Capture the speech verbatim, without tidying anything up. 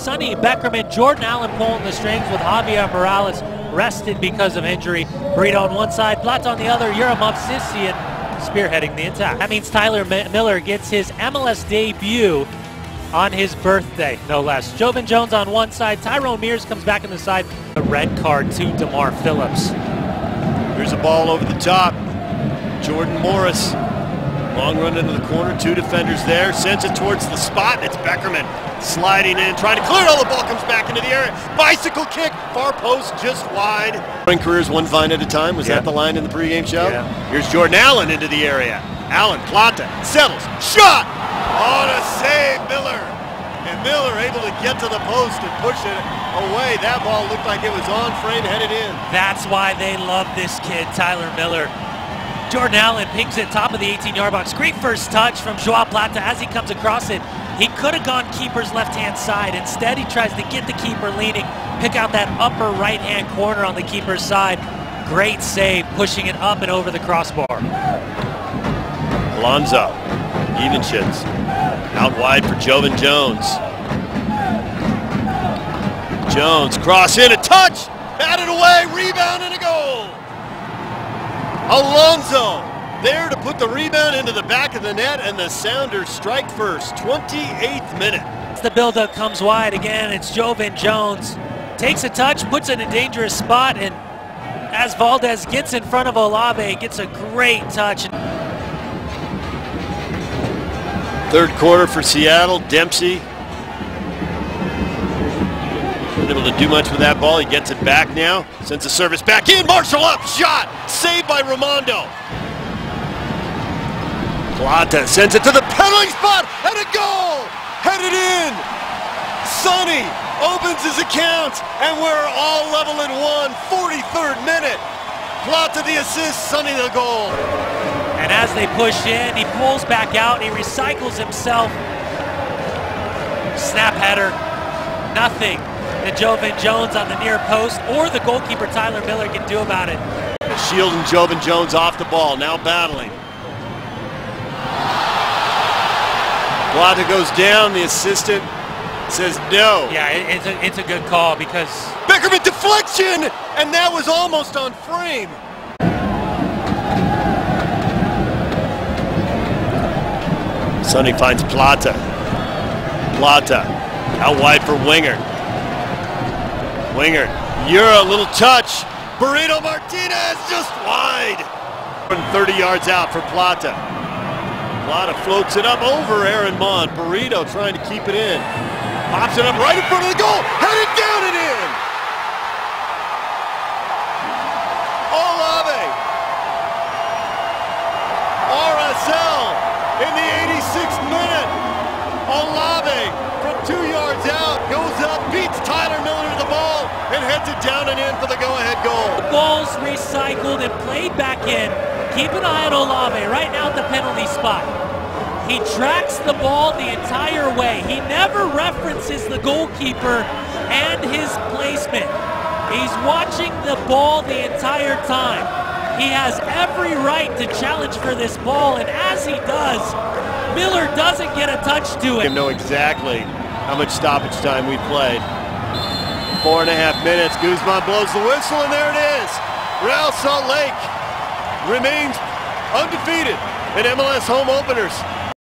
Sonny Beckerman, Jordan Allen pulling the strings with Javier Morales rested because of injury. Burrito on one side, Plata on the other, Yoram Sissian spearheading the attack. That means Tyler Miller gets his M L S debut on his birthday, no less. Yovan Jones on one side, Tyrone Mears comes back on the side. A red card to DeMar Phillips. Here's a ball over the top. Jordan Morris, long run into the corner, two defenders there, sends it towards the spot, and it's Beckerman sliding in, trying to clear it all. The ball comes back into the area. Bicycle kick, far post, just wide. Running careers one vine at a time. Was yeah. that the line in the pregame show? Yeah. Here's Jordan Allen into the area. Allen, Plata, settles, shot! On a save, Miller. And Miller able to get to the post and push it away. That ball looked like it was on frame, headed in. That's why they love this kid, Tyler Miller. Jordan Allen pings it top of the eighteen yard box. Great first touch from Joao Plata as he comes across it. He could have gone keeper's left-hand side. Instead, he tries to get the keeper leaning, pick out that upper right-hand corner on the keeper's side. Great save, pushing it up and over the crossbar. Alonzo Ivanschitz out wide for Yovan Jones. Jones cross in, a touch, batted away, rebound and a goal. Alonzo there to put the rebound into the back of the net, and the Sounders strike first, twenty-eighth minute. The buildup comes wide again. It's Yovan Jones. Takes a touch, puts it in a dangerous spot, and as Valdez gets in front of Olave, gets a great touch. Third quarter for Seattle. Dempsey able to do much with that ball. He gets it back now. Sends the service back in. Marshall up. Shot. Saved by Raimondo. Plata sends it to the penalty spot. And a goal. Headed in. Sonny opens his account. And we're all level at one. forty-third minute. Plata the assist. Sonny the goal. And as they push in, he pulls back out. He recycles himself. Snap header. Nothing that Yovan Jones on the near post or the goalkeeper Tyler Miller can do about it. Shielding Yovan Jones off the ball, now battling. Plata goes down, the assistant says no. Yeah, it, it's, a, it's a good call because... Beckerman deflection! And that was almost on frame. Sonny finds Plata. Plata out wide for Winger. Winger, you're a little touch. Burrito Martinez just wide. thirty yards out for Plata. Plata floats it up over Aaron Maund. Burrito trying to keep it in. Pops it up right in front of the goal. Headed down and in. Olave. R S L in the eighty-sixth minute. Olave from two yards out goes up, beats Tyler Miller to the ball, and heads it down and in for the go-ahead goal. The ball's recycled and played back in. Keep an eye on Olave right now at the penalty spot. He tracks the ball the entire way. He never references the goalkeeper and his placement. He's watching the ball the entire time. He has every right to challenge for this ball, and as he does, Miller doesn't get a touch to it. I know exactly how much stoppage time we played. Four and a half minutes. Guzman blows the whistle, and there it is. Real Salt Lake remains undefeated in M L S home openers.